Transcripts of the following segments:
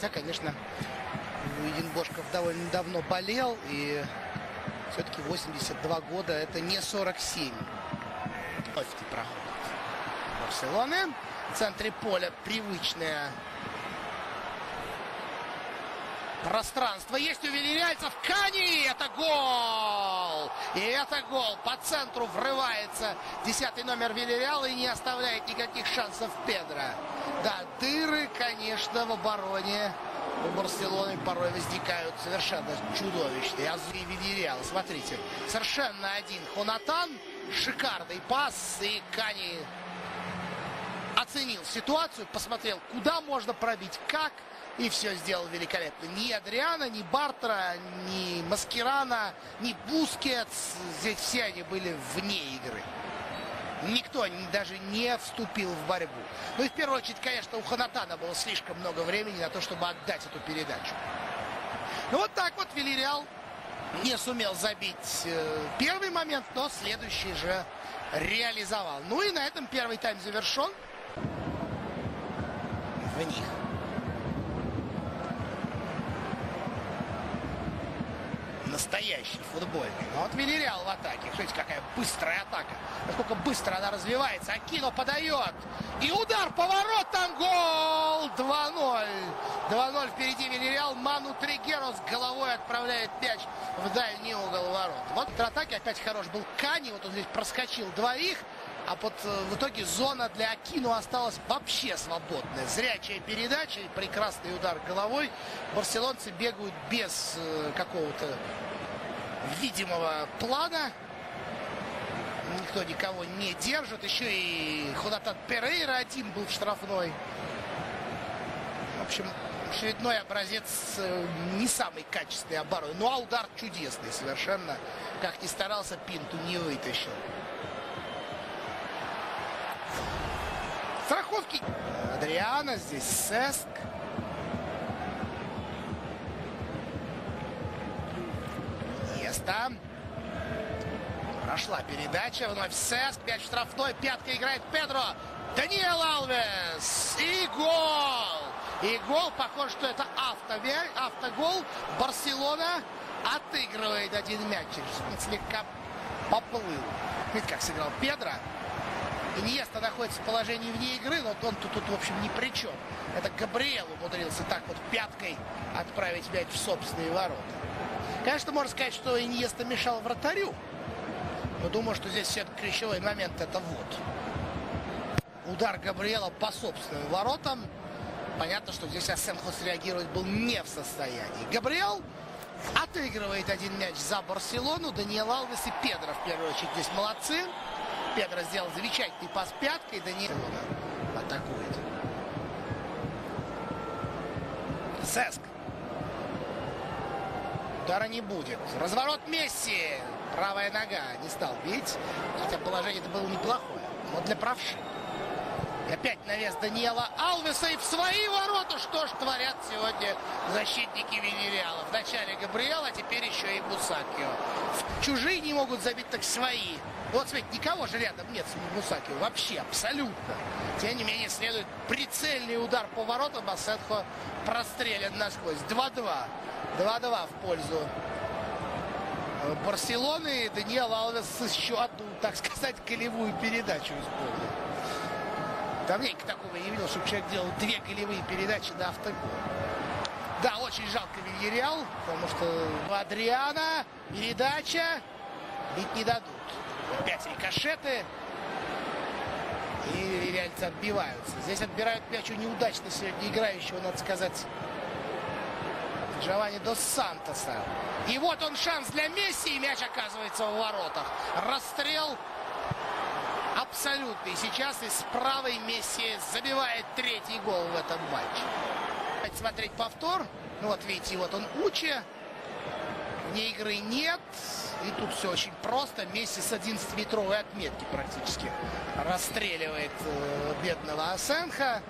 Хотя, конечно, Един Бошков довольно давно болел, и все-таки 82 года это не 47. Офти проходит Барселоны. В центре поля привычное пространство есть у вильярреальцев. Кани! Это гол! И это гол! По центру врывается 10-й номер Вильярреала и не оставляет никаких шансов Педро. Да, дыры, конечно, в обороне у Барселоны порой возникают совершенно чудовищные. Азури Вильярреал, смотрите, совершенно один Хонатан. Шикарный пас, и Кани оценил ситуацию, посмотрел, куда можно пробить, как, и все сделал великолепно. Ни Адриана, ни Бартера, ни Маскирана, ни Бускетс, здесь все они были вне игры. Никто даже не вступил в борьбу. Ну и в первую очередь, конечно, у Хонатана было слишком много времени на то, чтобы отдать эту передачу. Ну вот так вот Вильярреал не сумел забить первый момент, но следующий же реализовал. Ну и на этом первый тайм завершен. В них. Настоящий футбольный. Но вот Вильярреал в атаке. Смотрите, какая быстрая атака. Насколько быстро она развивается. Акино подает. И удар по воротам. Гол! 2-0. 2-0 впереди Вильярреал. Ману Тригеру с головой отправляет мяч в дальний угол ворот. Вот в атаке опять хорош был Кани. Вот он здесь проскочил двоих. А вот в итоге зона для Акино осталась вообще свободная. Зрячая передача и прекрасный удар головой. Барселонцы бегают без какого-то видимого плана. Никто никого не держит. Еще и Хонатан Перейра один был в штрафной. В общем, очередной образец не самый качественный оборот. Ну а удар чудесный совершенно. Как ни старался, Пинту не вытащил. Страховки. Адриана, здесь Сеск. Иньеста. Прошла передача, вновь Сеск. Мяч штрафной, пяткой играет Педро. Даниэл Алвес. И гол! И гол, похоже, что это автогол. Барселона отыгрывает один мяч. Слегка поплыл. Видите, как сыграл Педро. Иньеста находится в положении вне игры, но он тут, в общем, ни при чем. Это Габриэл умудрился так вот пяткой отправить мяч в собственные ворота. Конечно, можно сказать, что Иньеста мешал вратарю. Но думаю, что здесь все ключевой момент это вот. Удар Габриэла по собственным воротам. Понятно, что здесь Асенхус реагировать был не в состоянии. Габриэл отыгрывает один мяч за Барселону. Даниэл Алвес и Педро в первую очередь здесь молодцы. Педро сделал замечательный пас пяткой, Даниил атакует. Сеск. Удара не будет. Разворот Месси. Правая нога не стал бить. Хотя положение-то было неплохое. Но для правши. И опять навес Даниэла Алвеса и в свои ворота. Что ж творят сегодня защитники Вильярреала. Вначале Габриэл, а теперь еще и Бусакио. Чужие не могут забить, так свои. Вот, смотрите, никого же рядом нет с Бусакио. Вообще, абсолютно. Тем не менее, следует прицельный удар по воротам. Басетхо прострелен насквозь. 2-2. 2-2 в пользу Барселоны. И Даниэл Алвес еще одну, так сказать, голевую передачу исполнил. Давненько такого я не видел, чтобы человек делал две голевые передачи на автогол. Да, очень жалко Вильярреал, потому что Адриана, передача, бить не дадут. Опять рикошеты. И вильярреальцы отбиваются. Здесь отбирают мяч у неудачно сегодня играющего, надо сказать, Джованни Дос-Сантоса. И вот он шанс для Месси, и мяч оказывается в воротах. Расстрел. Абсолютный. Сейчас из правой Месси забивает третий гол в этом матче. Давайте смотреть повтор. Ну вот видите, вот он Уча. Вне игры нет. И тут все очень просто. Месси с 11-метровой отметки практически расстреливает бедного Асенха.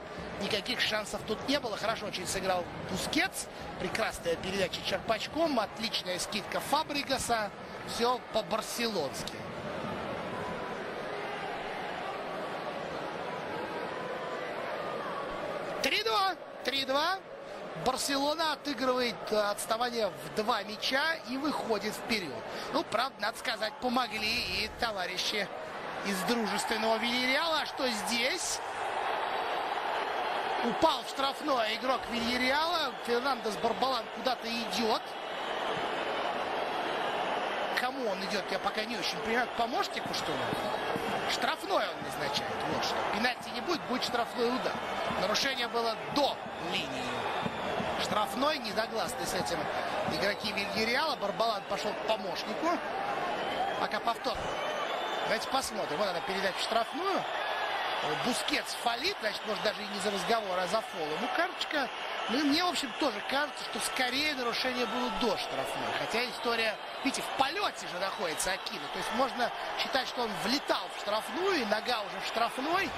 Никаких шансов тут не было. Хорошо очень сыграл Бускетс. Прекрасная передача Черпачком. Отличная скидка Фабрегаса. Все по-барселонски. Барселона отыгрывает отставание в 2 мяча и выходит вперед. Ну, правда, надо сказать, помогли и товарищи из дружественного Вильярреала. А что здесь? Упал в штрафной игрок Вильярреала. Фернандес Барбалан куда-то идет. Кому он идет, я пока не очень понимаю. К помощнику, что ли? Штрафной он назначает. Вот что. Пенальти не будет, будет штрафной удар. Нарушение было до линии. Штрафной, не согласны с этим игроки Вильярреала. Барбалан пошел к помощнику. Пока повтор. Давайте посмотрим. Вот она передача в штрафную. Бускетс фалит, значит, может, даже и не за разговор, а за фол. Ну, карточка. Ну, мне, в общем, тоже кажется, что скорее нарушение было до штрафной. Хотя история, видите, в полете же находится Акино. То есть можно считать, что он влетал в штрафную, и нога уже в штрафной.